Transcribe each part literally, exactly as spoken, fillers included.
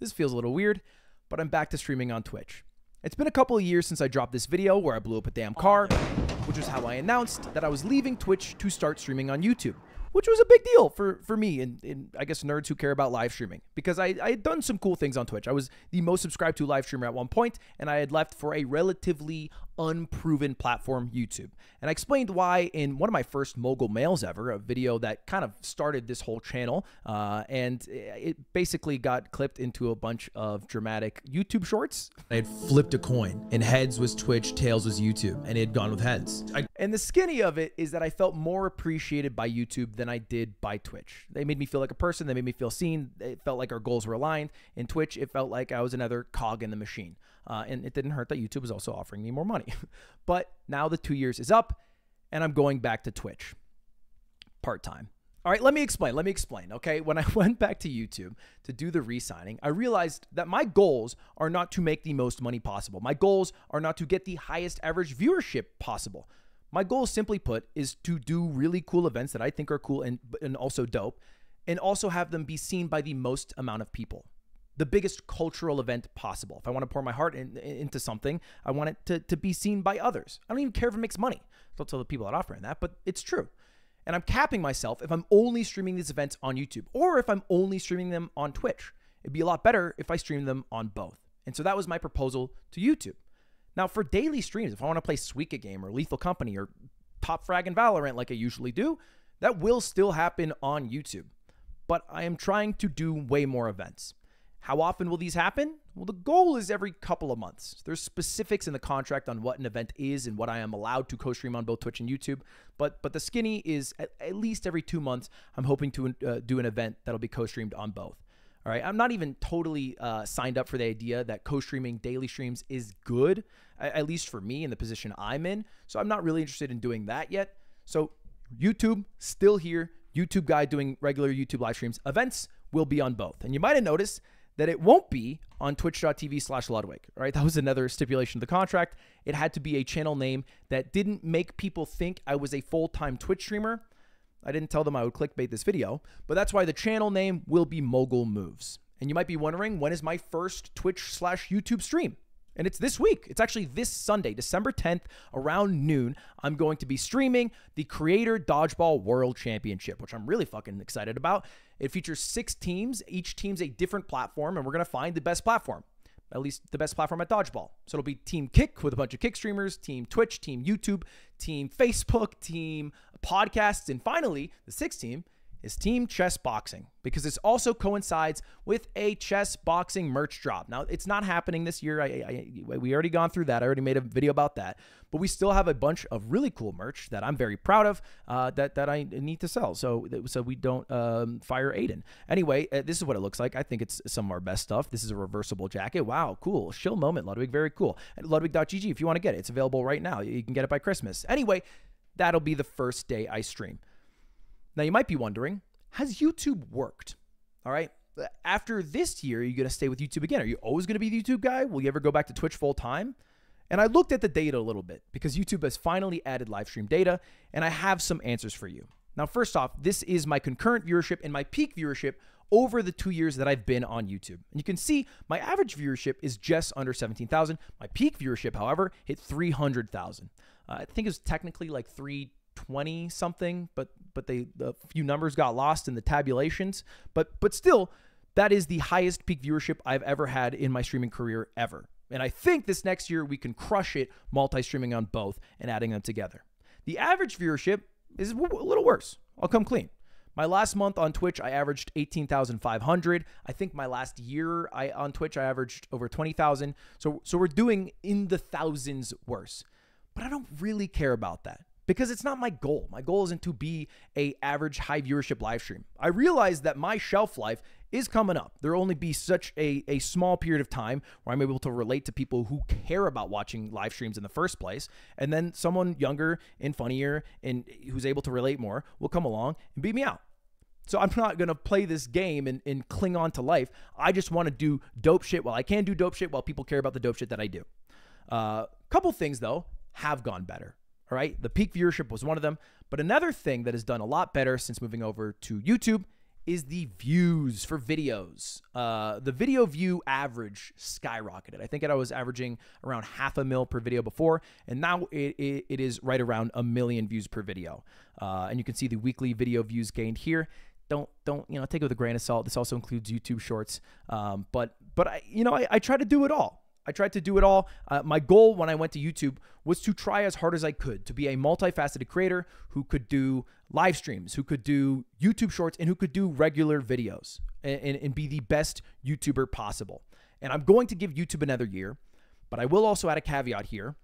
This feels a little weird, but I'm back to streaming on Twitch. It's been a couple of years since I dropped this video where I blew up a damn car, which was how I announced that I was leaving Twitch to start streaming on YouTube, which was a big deal for, for me and, and I guess nerds who care about live streaming, because I, I had done some cool things on Twitch. I was the most subscribed to live streamer at one point, and I had left for a relatively unproven platform, YouTube. And I explained why in one of my first Mogul Mails ever, a video that kind of started this whole channel, uh, and it basically got clipped into a bunch of dramatic YouTube shorts. I had flipped a coin, and heads was Twitch, tails was YouTube, and it had gone with heads. I and the skinny of it is that I felt more appreciated by YouTube than I did by Twitch. They made me feel like a person, they made me feel seen, it felt like our goals were aligned. In Twitch, it felt like I was another cog in the machine. Uh, and it didn't hurt that YouTube was also offering me more money. But now the two years is up and I'm going back to Twitch part-time. All right, let me explain, let me explain, okay? When I went back to YouTube to do the re-signing, I realized that my goals are not to make the most money possible. My goals are not to get the highest average viewership possible. My goal, simply put, is to do really cool events that I think are cool and, and also dope, and also have them be seen by the most amount of people. The biggest cultural event possible. If I want to pour my heart in, into something, I want it to, to be seen by others. I don't even care if it makes money. I'll tell the people that offer that, but it's true. And I'm capping myself if I'm only streaming these events on YouTube or if I'm only streaming them on Twitch. It'd be a lot better if I streamed them on both. And so that was my proposal to YouTube. Now for daily streams, if I want to play Suika Game or Lethal Company or Top Frag and Valorant like I usually do, that will still happen on YouTube. But I am trying to do way more events. How often will these happen? Well, the goal is every couple of months. There's specifics in the contract on what an event is and what I am allowed to co-stream on both Twitch and YouTube, but but the skinny is at, at least every two months, I'm hoping to uh, do an event that'll be co-streamed on both. All right, I'm not even totally uh, signed up for the idea that co-streaming daily streams is good, at least for me in the position I'm in, so I'm not really interested in doing that yet. So YouTube, still here, YouTube guy doing regular YouTube live streams. Events will be on both, and you might have noticed that it won't be on twitch dot t v slash ludwig, right? That was another stipulation of the contract. It had to be a channel name that didn't make people think I was a full-time Twitch streamer. I didn't tell them I would clickbait this video, but that's why the channel name will be Mogul Moves. And you might be wondering, when is my first Twitch slash YouTube stream? And it's this week. It's actually this Sunday, December tenth, around noon. I'm going to be streaming the Creator Dodgeball World Championship, which I'm really fucking excited about. It features six teams. Each team's a different platform, and we're going to find the best platform, at least the best platform at Dodgeball. So it'll be Team Kick with a bunch of Kick streamers, Team Twitch, Team YouTube, Team Facebook, Team Podcasts, and finally, the sixth team is Team Chess Boxing, because this also coincides with a chess boxing merch drop. Now, it's not happening this year. I, I, we already gone through that. I already made a video about that. But we still have a bunch of really cool merch that I'm very proud of uh, that, that I need to sell so, so we don't um, fire Aiden. Anyway, uh, this is what it looks like. I think it's some of our best stuff. This is a reversible jacket. Wow, cool. Shill moment, Ludwig. Very cool. At ludwig dot g g if you want to get it. It's available right now. You can get it by Christmas. Anyway, that'll be the first day I stream. Now, you might be wondering, has YouTube worked? All right. After this year, are you going to stay with YouTube again? Are you always going to be the YouTube guy? Will you ever go back to Twitch full time? And I looked at the data a little bit because YouTube has finally added live stream data, and I have some answers for you. Now, first off, this is my concurrent viewership and my peak viewership over the two years that I've been on YouTube. And you can see my average viewership is just under seventeen thousand. My peak viewership, however, hit three hundred thousand. Uh, I think it was technically like three twenty something, but but they the few numbers got lost in the tabulations, but but still, that is the highest peak viewership I've ever had in my streaming career ever. And I think this next year we can crush it, multi-streaming on both and adding them together. The average viewership is a little worse. I'll come clean. My last month on Twitch, I averaged eighteen thousand five hundred. I think my last year I on Twitch I averaged over twenty thousand. So so we're doing in the thousands worse. But I don't really care about that, because it's not my goal. My goal isn't to be an average high viewership live stream. I realize that my shelf life is coming up. There'll only be such a, a small period of time where I'm able to relate to people who care about watching live streams in the first place. And then someone younger and funnier and who's able to relate more will come along and beat me out. So I'm not going to play this game and, and cling on to life. I just want to do dope shit while I can do dope shit while people care about the dope shit that I do. A uh, couple things, though, have gone better. All right, the peak viewership was one of them. But another thing that has done a lot better since moving over to YouTube is the views for videos. Uh, the video view average skyrocketed. I think it, I was averaging around half a mil per video before, and now it, it, it is right around a million views per video. Uh, and you can see the weekly video views gained here. Don't, don't, you know, take it with a grain of salt. This also includes YouTube shorts. Um, but, but I, you know, I, I try to do it all. I tried to do it all. Uh, my goal when I went to YouTube was to try as hard as I could to be a multifaceted creator who could do live streams, who could do YouTube shorts, and who could do regular videos and, and, and be the best YouTuber possible. And I'm going to give YouTube another year, but I will also add a caveat here.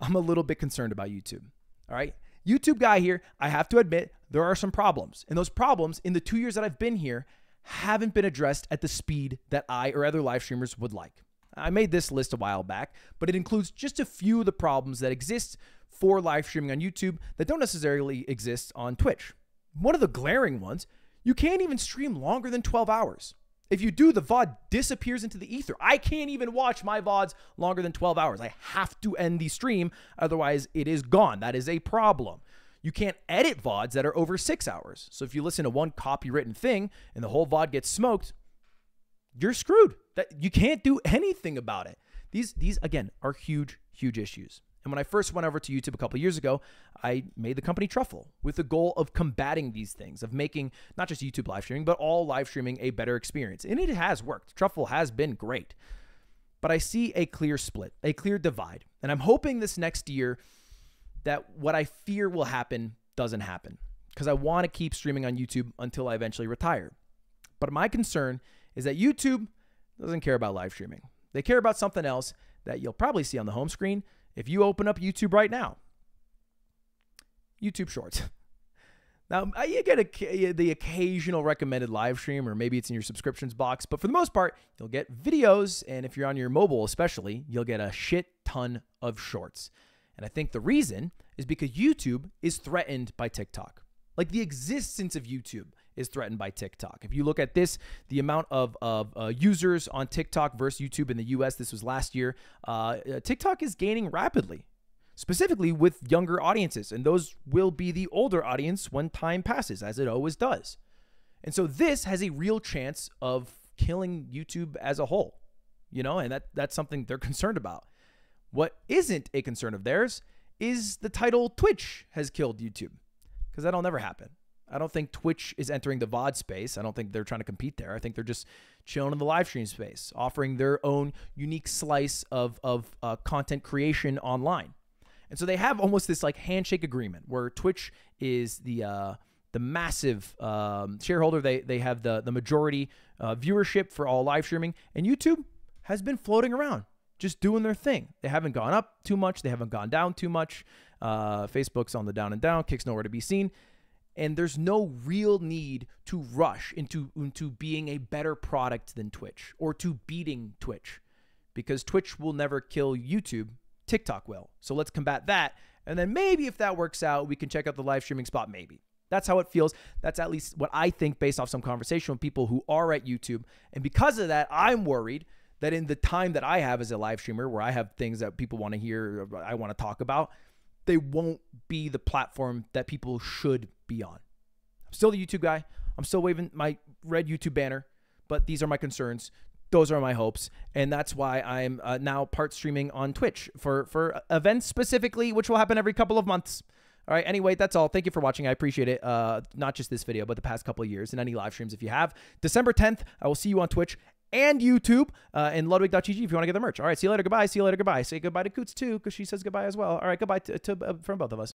I'm a little bit concerned about YouTube, all right? YouTube guy here, I have to admit, there are some problems. And those problems in the two years that I've been here haven't been addressed at the speed that I or other live streamers would like. I made this list a while back, but it includes just a few of the problems that exist for live streaming on YouTube that don't necessarily exist on Twitch. One of the glaring ones, you can't even stream longer than twelve hours. If you do, the V O D disappears into the ether. I can't even watch my V O Ds longer than twelve hours. I have to end the stream, otherwise it is gone. That is a problem. You can't edit V O Ds that are over six hours. So if you listen to one copywritten thing and the whole V O D gets smoked, you're screwed. That you can't do anything about it. These, these again, are huge, huge issues. And when I first went over to YouTube a couple of years ago, I made the company Truffle with the goal of combating these things, of making not just YouTube live streaming, but all live streaming a better experience. And it has worked. Truffle has been great. But I see a clear split, a clear divide. And I'm hoping this next year that what I fear will happen doesn't happen, because I want to keep streaming on YouTube until I eventually retire. But my concern is that YouTube doesn't care about live streaming. They care about something else that you'll probably see on the home screen if you open up YouTube right now. YouTube Shorts. Now, you get a, the occasional recommended live stream, or maybe it's in your subscriptions box, but for the most part, you'll get videos, and if you're on your mobile especially, you'll get a shit ton of shorts. And I think the reason is because YouTube is threatened by TikTok. Like, the existence of YouTube is threatened by TikTok. If you look at this, the amount of, of uh, users on TikTok versus YouTube in the U S, this was last year, uh, TikTok is gaining rapidly, specifically with younger audiences, and those will be the older audience when time passes, as it always does. And so this has a real chance of killing YouTube as a whole, you know, and that, that's something they're concerned about. What isn't a concern of theirs is the title Twitch has killed YouTube, because that'll never happen. I don't think Twitch is entering the V O D space. I don't think they're trying to compete there. I think they're just chilling in the live stream space, offering their own unique slice of, of uh, content creation online. And so they have almost this like handshake agreement where Twitch is the uh, the massive um, shareholder. They, they have the, the majority uh, viewership for all live streaming. And YouTube has been floating around, just doing their thing. They haven't gone up too much. They haven't gone down too much. Uh, Facebook's on the down and down. Kick's nowhere to be seen. And there's no real need to rush into, into being a better product than Twitch or to beating Twitch, because Twitch will never kill YouTube. TikTok will. So let's combat that. And then maybe if that works out, we can check out the live streaming spot. Maybe. That's how it feels. That's at least what I think based off some conversation with people who are at YouTube. And because of that, I'm worried that in the time that I have as a live streamer, where I have things that people want to hear, I want to talk about, they won't be the platform that people should be on. I'm still the YouTube guy. I'm still waving my red YouTube banner, but these are my concerns. Those are my hopes. And that's why I'm uh, now part streaming on Twitch for, for events specifically, which will happen every couple of months. All right. Anyway, that's all. Thank you for watching. I appreciate it. Uh, not just this video, but the past couple of years and any live streams. If you have December tenth, I will see you on Twitch and YouTube uh, and ludwig dot G G if you want to get the merch. All right. See you later. Goodbye. See you later. Goodbye. Say goodbye to Coots too, because she says goodbye as well. All right. Goodbye to, to, uh, from both of us.